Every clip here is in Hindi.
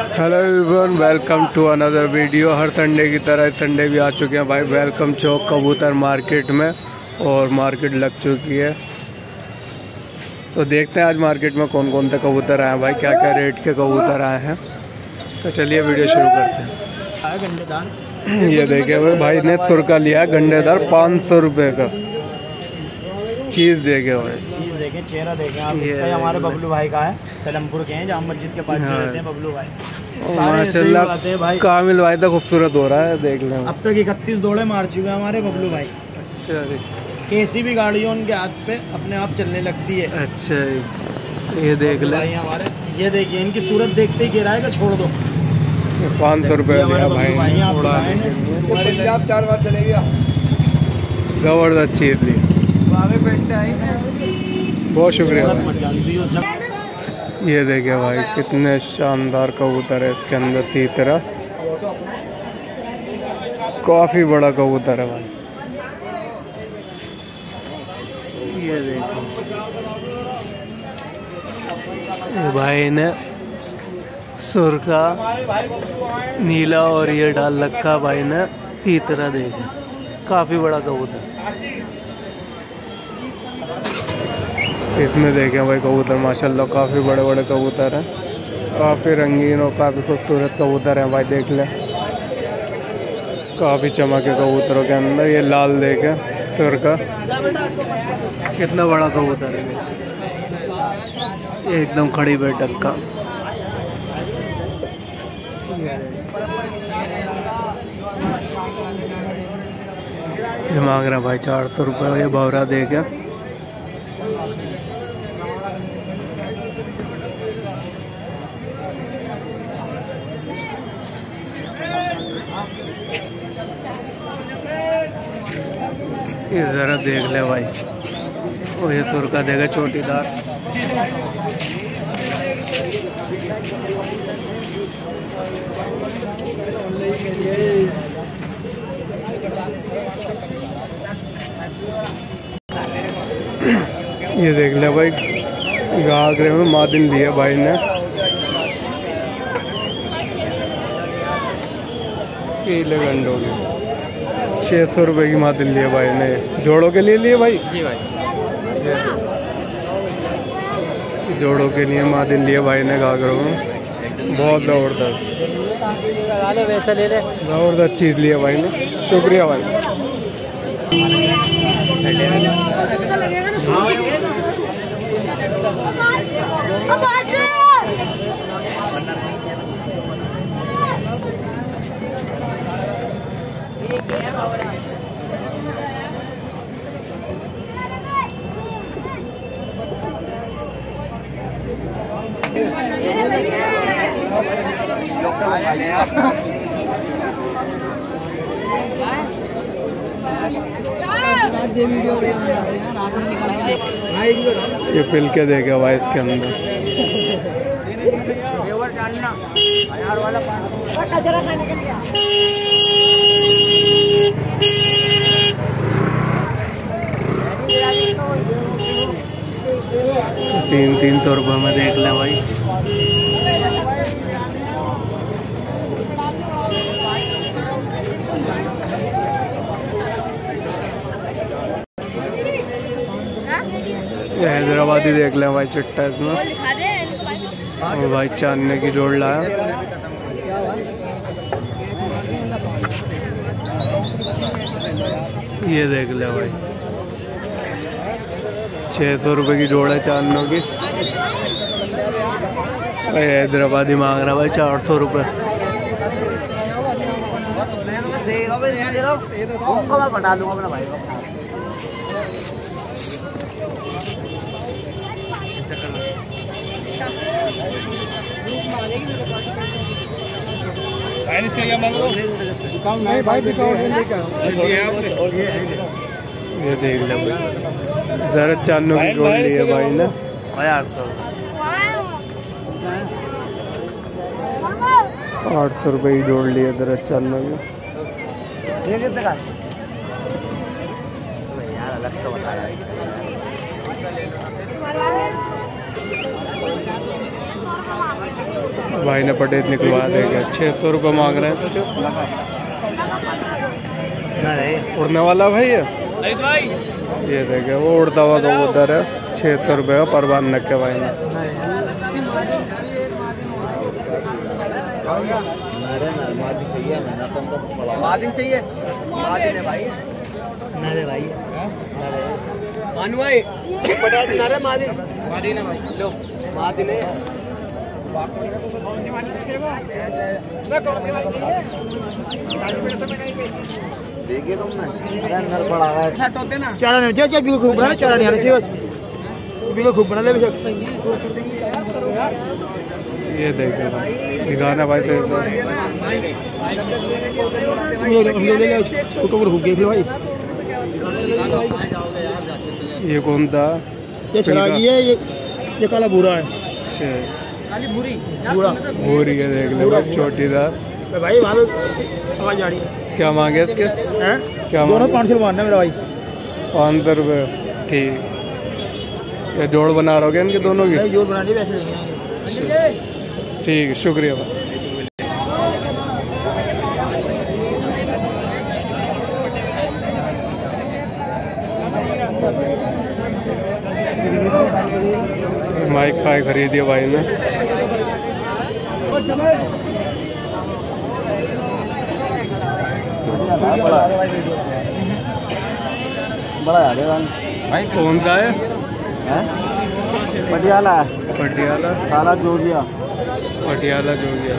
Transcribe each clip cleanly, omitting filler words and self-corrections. Hello everyone, welcome to another video. हर संडे की तरह इस संडे भी आ चुके हैं भाई वेलकम चौक कबूतर मार्केट में, और मार्केट लग चुकी है। तो देखते हैं आज मार्केट में कौन कौन से कबूतर आए हैं भाई, क्या क्या रेट के कबूतर आए हैं। तो चलिए वीडियो शुरू करते हैं। गंडेदार ये देखिए भाई ने सुरका लिया गंडेदार 500 रुपये का। चीज़ देखे भाई, देखें चेहरा देखें आप इसका। हमारे बबलू भाई का है, सीलमपुर के हैं, जहाँ मस्जिद के पास रहते हैं बबलू भाई। माशाल्लाह कामिल भाई तो खूबसूरत हो रहा है, देख लें। अब तक 31 दौड़े मार चुके हैं हमारे बबलू भाई। अच्छा जी, कैसी भी गाड़ियों उनके हाथ पे अपने आप चलने लगती है। अच्छा जी, ये देख लें हमारे, ये देखिए इनकी सूरत देखते ही गिरा है कि छोड़ दो। 500 रुपये चार बार चले गया, जबरदस्त चीज ली। बहुत शुक्रिया भाई। ये देखिए भाई कितने शानदार कबूतर है इसके अंदर, तीतरा काफ़ी बड़ा कबूतर है भाई। ये देखिए भाई ने सुरका नीला और ये डाल रखा भाई ने तीतरा, देखा काफ़ी बड़ा कबूतर। इसमें देखें भाई कबूतर माशाल्लाह काफ़ी बड़े बड़े कबूतर हैं, काफ़ी रंगीन और काफ़ी खूबसूरत कबूतर हैं भाई। देख लें काफ़ी चमके कबूतरों के अंदर। ये लाल देखें तुर्का, कितना बड़ा कबूतर है एकदम खड़ी बैठक का। ये मांग रहा भाई 400 रुपये। ये भवरा देखें, ये ज़रा देख ले भाई। और ये सुरका देगा चोटीदार, ये देख ले भाई। घाघरे में मादिन लिया भाई ने, केले गंडों के 600 रुपये की मादिन लिए भाई ने, जोड़ों के लिए भाई जी भाई, जोड़ों के लिए मादिन लिए भाई ने घाघरों में। बहुत जबरदस्त चीज़ लिए भाई ने, शुक्रिया भाई। ये पिल के देगा भाई इसके अंदर। तीन सौ रुपये में देख ले भाई। हैदराबादी देख लें भाई, चिट्टा इसमें। और भाई चांदने की जोड़ लाया। ये देख ले भाई 600 रुपये की जोड़ है चांदनों की। भाई हैदराबादी मांग रहा भाई 400 रुपये। बता दूंगा अपना भाई को। नहीं भाई ये देख ले जरा चांदनों की जोड़ ली है भाई ने। भाई 800 रुपये की जोड़ ली है जरा चांदनों की। यार अलग तो बता रहा है। भाई ने पटेट निकलवा देगा। 600 रुपये मांग रहे हैं इसके। उड़ने वाला भाई है, ये देखे वो उड़ता हुआ कबूतर है। 600 रुपये का परवान रखे भाई ने। चाहिए देखिए तुमने अंदर पड़ा है। ये देखिए दिखाना भाई तो भाई। ये कौन था? ये चला गया, ये काला भूरा है। अच्छा भूरी भूरी के देख ले छोटी भाई। आवाज आ रही है। क्या मांगे इसके? क्या दोनों 500 मानना मेरा भाई। 500 रुपये ठीक। ये जोड़ बना रहोगे इनके दोनों की? जोड़ बनानी वैसे ठीक है। शुक्रिया भाई। माइक पाई खरीदिए भाई ने। भाई कौन सा है? पटियाला। पटियाला काला जोगिया। पटियाला जोगिया।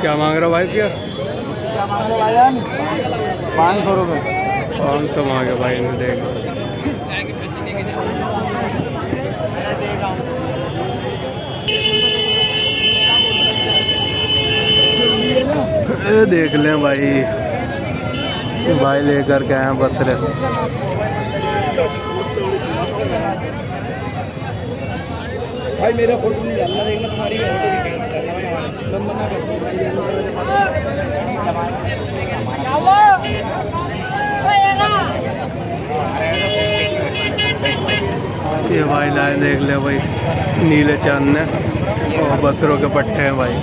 क्या मांग रहा भाई? क्या 500 रुपये। 500 मांगे भाई ने। देख देख लें भाई। भाई लेकर के आए बसरे। भाई मेरा फोटो नहीं डालना, देखना तुम्हारी ये भाई लाए। देख ले भाई नीले चांद ने और बसरों के पट्टे हैं भाई।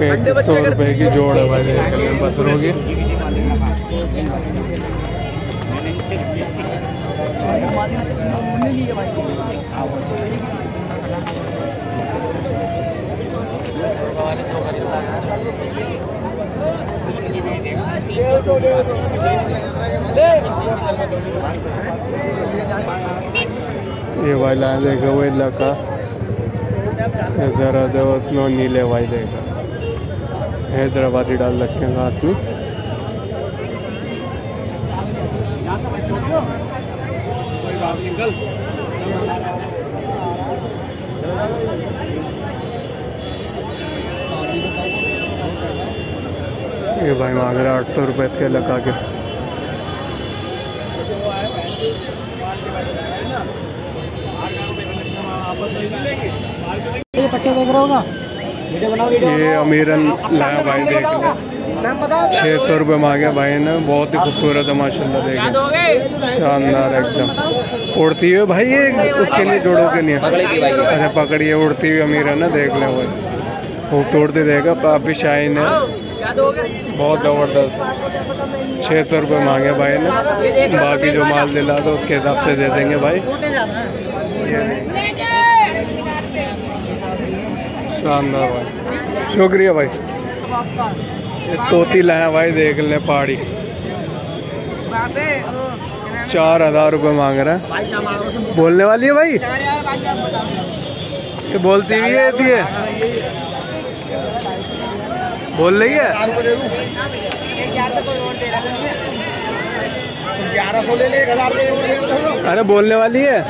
पैंतीस सौ रुपये की जोड़ है भाई। देख ले बसरों की। ये भाई लाइन देखा वही लका जरा दे उतना नीले भाई देखा हैदराबादी डाल रखे हैं हाथ में। ये भाई मांग रहा 800 रुपये इसके लगा के। ये अमीरन लाया भाई। देख ले 600 रुपये मांगे भाई ने। बहुत ही खूबसूरत है माशाल्लाह। देखे शानदार एकदम। उड़ती हुई भाई ये उसके लिए जोड़ो के नहीं है। अच्छा पकड़िए उड़ती हुई अमीरन है। देख ले भाई खूबसूरती देगा। काफ़ी शाइन है बहुत ज़बरदस्त। 600 रुपये मांगे भाई ने। बाकी जो माल दिला तो उसके हिसाब से दे देंगे भाई। शानदार भाई शुक्रिया भाई। तोती लाया भाई। देख ले पहाड़ी 4000 रुपये मांग रहा है। बोलने वाली है भाई ये। बोलती हुई है ये बोल रही है। अरे बोलने वाली है।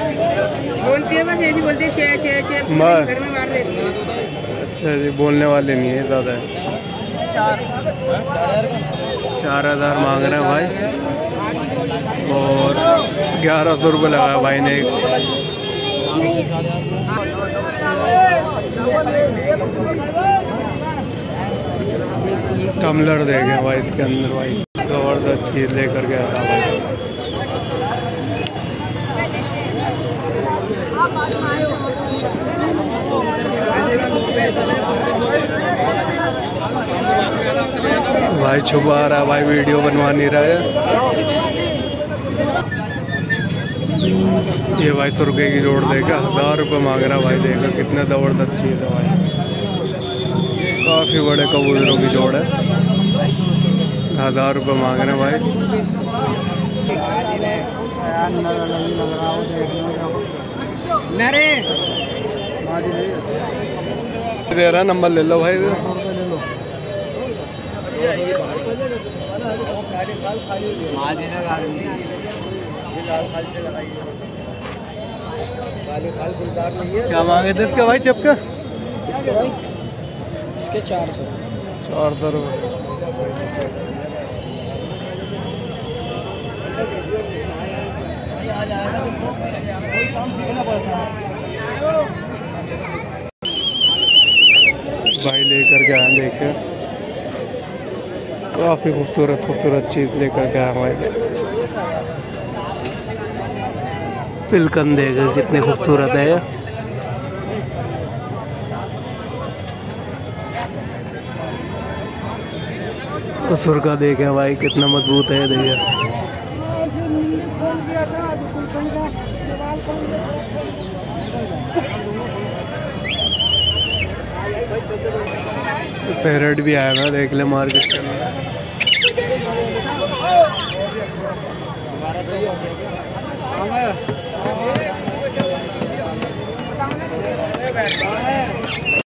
बोलती है बस ऐसी बोलती है। अच्छा जी बोलने वाले नहीं है दादा। 4000 मांग रहे हैं भाई और 1100 रुपये लगाया भाई ने। टम्बलर देखे भाई इसके अंदर भाई जबरदस्त चीज लेकर के आता भाई। भाई छुपा रहा भाई, वीडियो बनवा नहीं रहा है। ये भाई सुर्गे की रोड देखा, 1000 रुपये मांग रहा भाई, देखा कितना जबरदस्त चीज है भाई। काफ़ी बड़े कबूतरों की जोड़ है, 1000 रुपये मांग रहे हैं भाई। दे रहा नंबर ले लो भाई। क्या मांगे थे इसका भाई चपका? इसका भाई के 400 रुपये। भाई लेकर के आए, देखे काफी खूबसूरत खूबसूरत चीज लेकर के आए भाई। पिलकन देखे कितने खूबसूरत है ये। सुरगा देखे भाई कितना मजबूत है, देखिए। पैरट भी आया था, देख ले मार्केट के अंदर।